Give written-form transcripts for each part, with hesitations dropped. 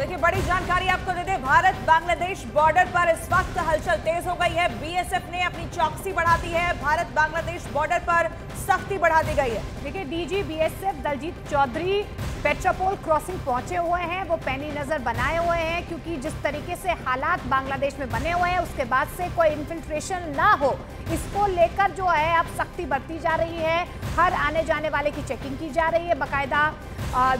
देखिए बड़ी जानकारी आपको दे दें, भारत बांग्लादेश बॉर्डर पर इस वक्त हलचल तेज हो गई है। बीएसएफ ने अपनी चौकसी बढ़ा दी है, भारत बांग्लादेश बॉर्डर पर सख्ती बढ़ा दी गई है। देखिए DG BSF Daljit Chaudhary Petrapole crossing पहुंचे हुए हैं, वो पैनी नजर बनाए हुए हैं, क्योंकि जिस तरीके से हालात बांग्लादेश में बने हुए हैं उसके बाद से कोई इन्फिल्ट्रेशन ना हो, इसको लेकर जो है अब सख्ती बरती जा रही है। हर आने जाने वाले की चेकिंग की जा रही है बाकायदा।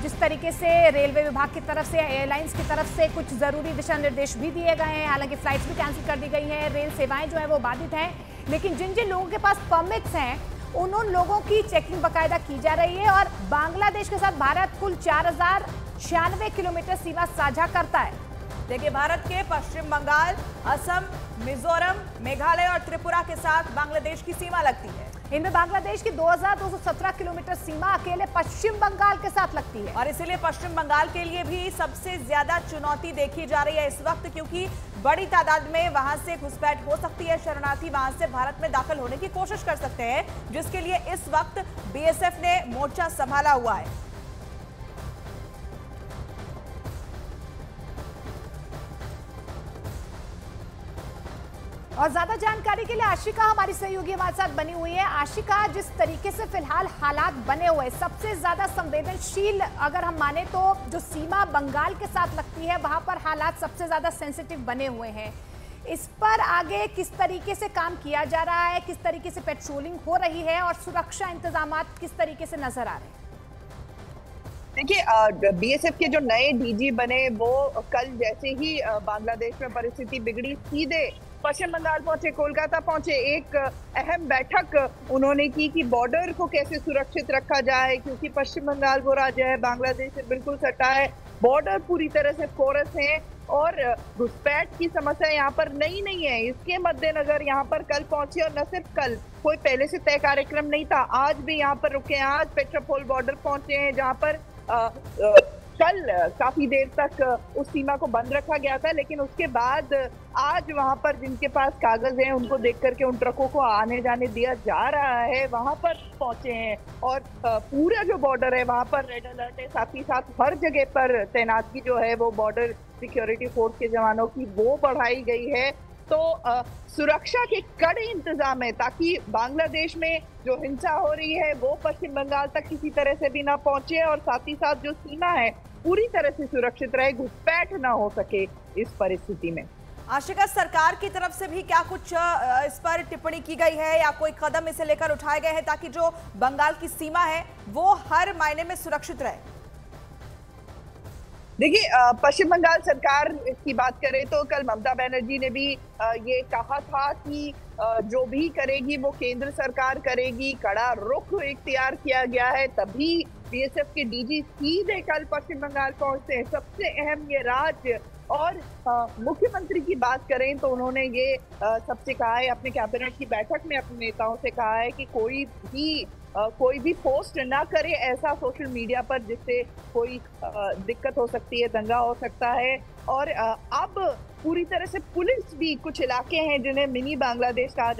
जिस तरीके से रेलवे विभाग की तरफ से, एयरलाइंस की तरफ से कुछ ज़रूरी दिशा निर्देश भी दिए गए हैं, हालांकि फ़्लाइट्स भी कैंसिल कर दी गई हैं, रेल सेवाएं जो है वो बाधित हैं, लेकिन जिन जिन लोगों के पास परमिट्स हैं उन उन लोगों की चेकिंग बाकायदा की जा रही है। और बांग्लादेश के साथ भारत कुल 4096 किलोमीटर सीमा साझा करता है। देखिए भारत के पश्चिम बंगाल, असम, मिजोरम, मेघालय और त्रिपुरा के साथ बांग्लादेश की सीमा लगती है। इनमें बांग्लादेश की 2217 किलोमीटर सीमा अकेले पश्चिम बंगाल के साथ लगती है और इसीलिए पश्चिम बंगाल के लिए भी सबसे ज्यादा चुनौती देखी जा रही है इस वक्त, क्योंकि बड़ी तादाद में वहां से घुसपैठ हो सकती है, शरणार्थी वहां से भारत में दाखिल होने की कोशिश कर सकते हैं, जिसके लिए इस वक्त बीएसएफ ने मोर्चा संभाला हुआ है। और ज्यादा जानकारी के लिए आशिका हमारी सहयोगी हमारे साथ बनी हुई है। आशिका, जिस तरीके से फिलहाल हालात बने हुए, सबसे ज्यादा संवेदनशील अगर हम माने तो जो सीमा बंगाल के साथ लगती है वहां पर हालात सबसे ज्यादा सेंसिटिव बने हुए हैं, इस पर आगे किस तरीके से काम किया जा रहा है, किस तरीके से पेट्रोलिंग हो रही है और सुरक्षा इंतजाम किस तरीके से नजर आ रहे हैं? देखिए बीएसएफ के जो नए डीजी बने वो कल जैसे ही बांग्लादेश में परिस्थिति बिगड़ी सीधे पश्चिम बंगाल पहुंचे, कोलकाता पहुंचे। एक अहम बैठक उन्होंने की कि बॉर्डर को कैसे सुरक्षित रखा जाए, क्योंकि पश्चिम बंगाल वो राज्य है बांग्लादेश से बिल्कुल सटा है, बॉर्डर पूरी तरह से कोरस है और घुसपैठ की समस्या यहाँ पर नहीं है। इसके मद्देनजर यहाँ पर कल पहुंचे और न सिर्फ कल, कोई पहले से तय कार्यक्रम नहीं था, आज भी यहाँ पर रुके हैं। आज पेट्रापोल बॉर्डर पहुंचे हैं, जहाँ पर कल काफी देर तक उस सीमा को बंद रखा गया था, लेकिन उसके बाद आज वहां पर जिनके पास कागज हैं उनको देख करके उन ट्रकों को आने जाने दिया जा रहा है, वहां पर पहुंचे हैं। और पूरा जो बॉर्डर है वहां पर रेड अलर्ट है, साथ ही साथ हर जगह पर तैनाती जो है वो बॉर्डर सिक्योरिटी फोर्स के जवानों की वो बढ़ाई गई है। तो सुरक्षा के कड़े इंतजाम है ताकि बांग्लादेश में जो हिंसा हो रही है वो पश्चिम बंगाल तक किसी तरह से भी ना पहुंचे और साथ ही साथ जो सीमा है पूरी तरह से सुरक्षित रहे, घुसपैठ ना हो सके। इस परिस्थिति में आशिका, सरकार की तरफ से भी क्या कुछ इस पर टिप्पणी की गई है या कोई कदम इसे लेकर उठाए गए हैं ताकि जो बंगाल की सीमा है वो हर मायने में सुरक्षित रहे? देखिए पश्चिम बंगाल सरकार की बात करें तो कल ममता बनर्जी ने भी ये कहा था कि जो भी करेगी वो केंद्र सरकार करेगी, कड़ा रुख इख्तियार किया गया है। तभी बीएसएफ के डीजी सीधे कल पश्चिम बंगाल पहुंचते हैं, सबसे अहम ये राज्य। और मुख्यमंत्री की बात करें तो उन्होंने ये सबसे कहा है, अपने कैबिनेट की बैठक में अपने नेताओं से कहा है कि कोई भी पोस्ट ना करे ऐसा सोशल मीडिया पर जिससे कोई दिक्कत हो सकती है, दंगा हो सकता है। और अब पूरी तरह से पुलिस भी, कुछ इलाके हैं जिन्हें मिनी बांग्लादेश कहा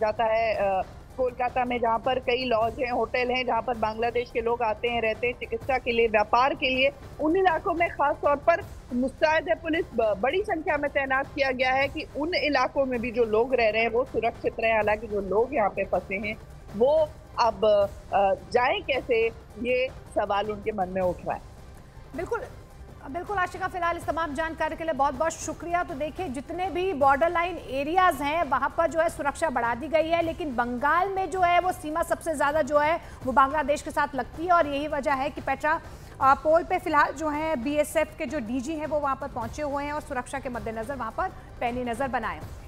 जाता है कोलकाता में, जहाँ पर कई लॉज हैं, होटल हैं, जहाँ पर बांग्लादेश के लोग आते हैं, रहते हैं चिकित्सा के लिए, व्यापार के लिए। उन इलाकों में खास तौर पर मुस्तैद है पुलिस, बड़ी संख्या में तैनात किया गया है कि उन इलाकों में भी जो लोग रह रहे हैं वो सुरक्षित रहे। हालांकि जो लोग यहाँ पे फंसे हैं वो अब जाएं कैसे, ये सवाल उनके मन में उठ रहा है। बिल्कुल आशिका, फिलहाल इस तमाम जानकारी के लिए बहुत बहुत शुक्रिया। तो देखिए जितने भी बॉर्डर लाइन एरियाज हैं वहाँ पर जो है सुरक्षा बढ़ा दी गई है, लेकिन बंगाल में जो है वो सीमा सबसे ज़्यादा जो है वो बांग्लादेश के साथ लगती है और यही वजह है कि पेट्रापोल पे फिलहाल जो है बीएसएफ के जो डीजी हैं वो वहाँ पर पहुँचे हुए हैं और सुरक्षा के मद्देनज़र वहाँ पर पैनी नज़र बनाए।